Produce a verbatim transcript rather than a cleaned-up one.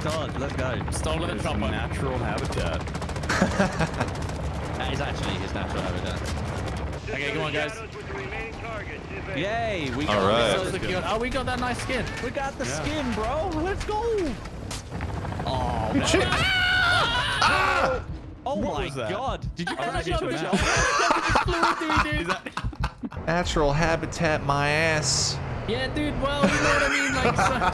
stalled. Look, guy stalled with a chopper. Natural habitat. That is actually his natural habitat. Okay, come on, guys. Yay! We got all right. Secured. Oh, we got that nice skin. We got the yeah. skin, bro. Let's go. Oh, man. Ah! Oh, what my God! Did you guys just flew through, dude? That... Natural habitat, my ass. Yeah, dude. Well, you know what I mean. Like. So...